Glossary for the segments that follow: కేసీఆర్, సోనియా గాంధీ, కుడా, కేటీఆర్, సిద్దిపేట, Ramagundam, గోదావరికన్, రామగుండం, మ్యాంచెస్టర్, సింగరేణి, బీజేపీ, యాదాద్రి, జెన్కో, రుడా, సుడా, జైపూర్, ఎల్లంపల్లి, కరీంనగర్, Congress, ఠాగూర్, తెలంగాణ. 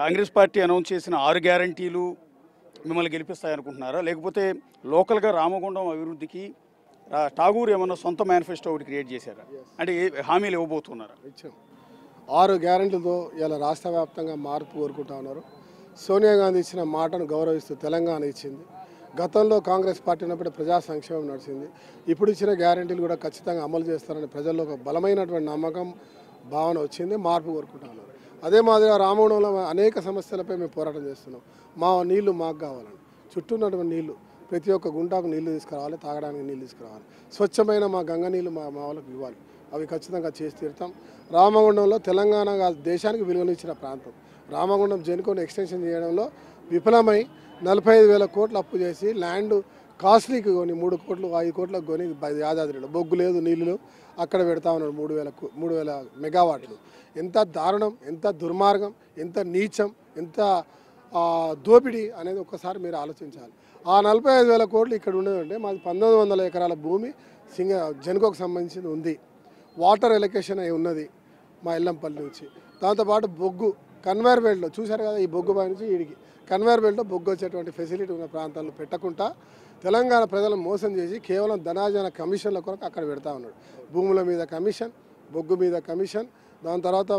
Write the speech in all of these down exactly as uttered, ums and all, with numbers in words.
Congress party announce చేసిన ఆరు గ్యారంటీలు మిమ్మల్ని గెలిపిస్తాయనుకుంటున్నారా, లేకపోతే లోకల్గా రామగుండం అభివృద్ధికి ఠాగూర్ ఏమన్నా సొంత మేనిఫెస్టో ఒకటి క్రియేట్ చేశారా, అంటే హామీలు ఇవ్వబోతున్నారా? ఇచ్చాం ఆరు గ్యారెంటీలతో ఇలా రాష్ట్ర వ్యాప్తంగా మార్పు కోరుకుంటా ఉన్నారు. సోనియా గాంధీ ఇచ్చిన మాటను గౌరవిస్తూ తెలంగాణ ఇచ్చింది. గతంలో కాంగ్రెస్ పార్టీ ఉన్నప్పుడు ప్రజా సంక్షేమం నడిచింది. ఇప్పుడు ఇచ్చిన గ్యారెంటీలు కూడా ఖచ్చితంగా అమలు చేస్తారని ప్రజల్లో ఒక బలమైనటువంటి నమ్మకం భావన వచ్చింది. మార్పు కోరుకుంటా ఉన్నారు. అదే మాదిరిగా రామగుండంలో అనేక సమస్యలపై మేము పోరాటం చేస్తున్నాం. మా నీళ్లు మాకు కావాలని, చుట్టూ ఉన్నటువంటి నీళ్లు, ప్రతి ఒక్క గుంటాకు నీళ్లు తీసుకురావాలి, తాగడానికి నీళ్ళు తీసుకురావాలి, స్వచ్ఛమైన మా గంగ నీళ్ళు మా మా వాళ్ళకు ఇవ్వాలి. అవి ఖచ్చితంగా చేసి తీరుతాం. రామగుండంలో తెలంగాణ దేశానికి విలువనిచ్చిన ప్రాంతం. రామగుండం జెన్కోను ఎక్స్టెన్షన్ చేయడంలో విఫలమై నలభై ఐదు వేల కోట్లు అప్పు చేసి ల్యాండ్ కాస్ట్లీకి కొని మూడు కోట్లు ఐదు కోట్లకు కొని యాదాద్రిలో బొగ్గు లేదు, నీళ్ళు అక్కడ పెడతా ఉన్నాడు. మూడు వేల మూడు వేల మెగావాట్లు. ఎంత దారుణం, ఎంత దుర్మార్గం, ఎంత నీచం, ఎంత దోపిడీ అనేది ఒక్కసారి మీరు ఆలోచించాలి. ఆ నలభై ఐదు వేల కోట్లు ఇక్కడ ఉండేదంటే మాది పంతొమ్మిది వందల ఎకరాల భూమి సింగ జెన్కోకు సంబంధించింది ఉంది. వాటర్ ఎలొకేషన్ అయి ఉన్నది మా ఎల్లంపల్లి నుంచి. దాంతోపాటు బొగ్గు కన్వేర్ బెల్ట్లో చూశారు కదా, ఈ బొగ్గు బావి నుంచి వీడికి కన్వేర్ బెల్ట్లో బొగ్గు వచ్చేటువంటి ఫెసిలిటీ ఉన్న ప్రాంతాల్లో పెట్టకుండా తెలంగాణ ప్రజలను మోసం చేసి కేవలం ధనార్జన కమిషన్ల కొరకు అక్కడ పెడతా ఉన్నాడు. భూముల మీద కమిషన్, బొగ్గు మీద కమిషన్, దాని తర్వాత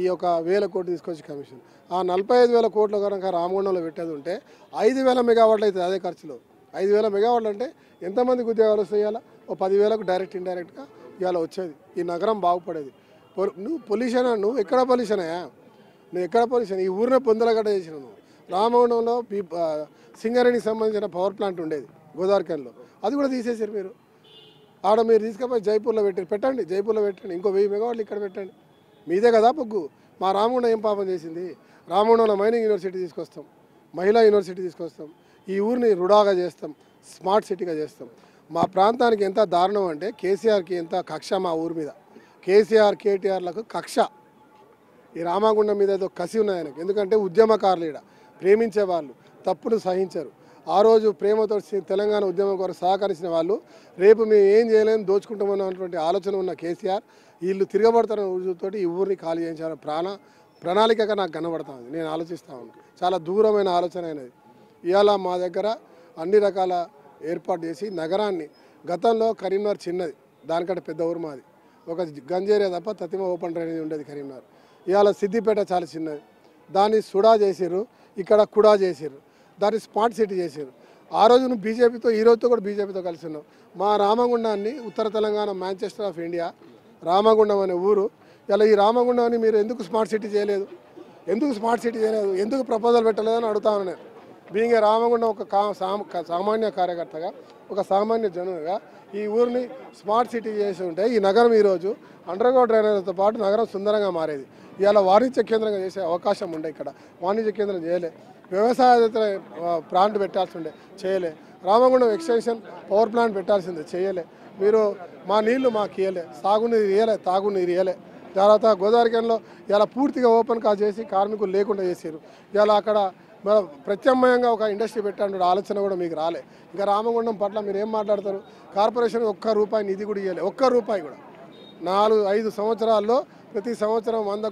ఈ యొక్క వేల కోట్లు తీసుకొచ్చి కమిషన్. ఆ నలభై ఐదు వేల కోట్ల కనుక రామగుండంలో పెట్టేది ఉంటే ఐదు వేల మెగావాట్లు అవుతుంది. అదే ఖర్చులో ఐదు వేల మెగావాట్లు అంటే ఎంతమందికి ఉద్యోగాలు వస్తాయి? ఇవాళ ఓ పదివేలకు డైరెక్ట్ ఇండైరెక్ట్గా ఇవాళ వచ్చేది, ఈ నగరం బాగుపడేది. నువ్వు పొల్యూషన్, నువ్వు ఎక్కడ పొల్యూషన్ అయ్యా, నువ్వు ఎక్కడ పొల్యూషన్? ఈ ఊరినే పొందలగడ్డ చేసిన నువ్వు. రామగుండంలో పీ సింగరేణికి సంబంధించిన పవర్ ప్లాంట్ ఉండేది గోదావరికన్లో, అది కూడా తీసేసారు మీరు. ఆడ మీరు తీసుకుపోయి జైపూర్లో పెట్టి పెట్టండి, జైపూర్లో పెట్టండి, ఇంకో వెయ్యి మెగావాట్లు ఇక్కడ పెట్టండి. మీదే కదా బొగ్గు. మా రామగుండం ఏం పాపం చేసింది? రామగుండంలో మైనింగ్ యూనివర్సిటీ తీసుకొస్తాం, మహిళా యూనివర్సిటీ తీసుకొస్తాం, ఈ ఊరిని రుడాగా చేస్తాం, స్మార్ట్ సిటీగా చేస్తాం. మా ప్రాంతానికి ఎంత దారుణం అంటే కేసీఆర్కి ఎంత కక్ష మా ఊరి మీద. కేసీఆర్ కేటీఆర్లకు కక్ష. ఈ రామగుండం మీద ఏదో కసి ఉన్నాయి ఆయనకు. ఎందుకంటే ఉద్యమకారులు, ఇక్కడ ప్రేమించే వాళ్ళు తప్పులు సహించరు. ఆ రోజు ప్రేమతో తెలంగాణ ఉద్యమం కొరకు సహకరించిన వాళ్ళు రేపు మేము ఏం చేయలేని దోచుకుంటామన్నటువంటి ఆలోచన ఉన్న కేసీఆర్ వీళ్ళు తిరగబడతారన్న రుజువుతో ఈ ఊరిని ఖాళీ చేయించాలని ప్రాణ ప్రణాళికగా నాకు కనబడతా ఉంది. నేను ఆలోచిస్తూ ఉన్నాను. చాలా దూరమైన ఆలోచన అయినది. ఇవాళ మా దగ్గర అన్ని రకాల ఏర్పాటు చేసి నగరాన్ని, గతంలో కరీంనగర్ చిన్నది, దానికంటే పెద్ద ఊరు మాది, ఒక గంజేరియా తప్ప తతిమ ఓపెన్ డ్రైనేజ్ ఉండేది కరీంనగర్. ఇవాళ సిద్దిపేట చాలా చిన్నది, దాన్ని సుడా చేసారు, ఇక్కడ కుడా చేసారు, దాన్ని స్మార్ట్ సిటీ చేసారు. ఆ రోజు నువ్వు బీజేపీతో, ఈ రోజుతో కూడా బీజేపీతో కలిసి ఉన్నావు. మా రామగుండాన్ని ఉత్తర తెలంగాణ మ్యాంచెస్టర్ of India రామగుండం అనే ఊరు. ఇలా ఈ రామగుండాన్ని మీరు ఎందుకు స్మార్ట్ సిటీ చేయలేదు, ఎందుకు స్మార్ట్ సిటీ చేయలేదు, ఎందుకు ప్రపోజల్ పెట్టలేదని అడుగుతాను నేను. బీయింగ్ రామగుండం ఒక సామాన్య కార్యకర్తగా, ఒక సామాన్య జనుగా ఈ ఊరిని స్మార్ట్ సిటీ చేసి ఉంటే ఈ నగరం ఈరోజు అండర్గ్రౌండ్ డ్రైనేజ్తో పాటు నగరం సుందరంగా మారేది. ఇలా వాణిజ్య కేంద్రంగా చేసే అవకాశం ఉండే. ఇక్కడ వాణిజ్య కేంద్రం చేయలే, వ్యవసాయేతర ప్లాంట్ పెట్టాల్సి ఉండే, చేయలే. రామగుండం ఎక్స్టెన్షన్ పవర్ ప్లాంట్ పెట్టాల్సిందే, చేయలే. మీరు మా నీళ్లు మాకు ఇయ్యలే, సాగునీరు ఇయ్యలే, తాగునీరు ఇయ్యలే. తర్వాత గోదావరికన్లో ఇలా పూర్తిగా ఓపెన్ కా చేసి కార్మికులు లేకుండా చేశారు. ఇలా అక్కడ మనం ప్రత్యామ్నాయంగా ఒక ఇండస్ట్రీ పెట్టాడు, ఆలోచన కూడా మీకు రాలే. ఇంకా రామగుండం పట్ల మీరు ఏం మాట్లాడతారు? కార్పొరేషన్ ఒక్క రూపాయి నిధి కూడా ఇవ్వలేదు, ఒక్క రూపాయి కూడా. నాలుగు ఐదు సంవత్సరాల్లో ప్రతి సంవత్సరం వంద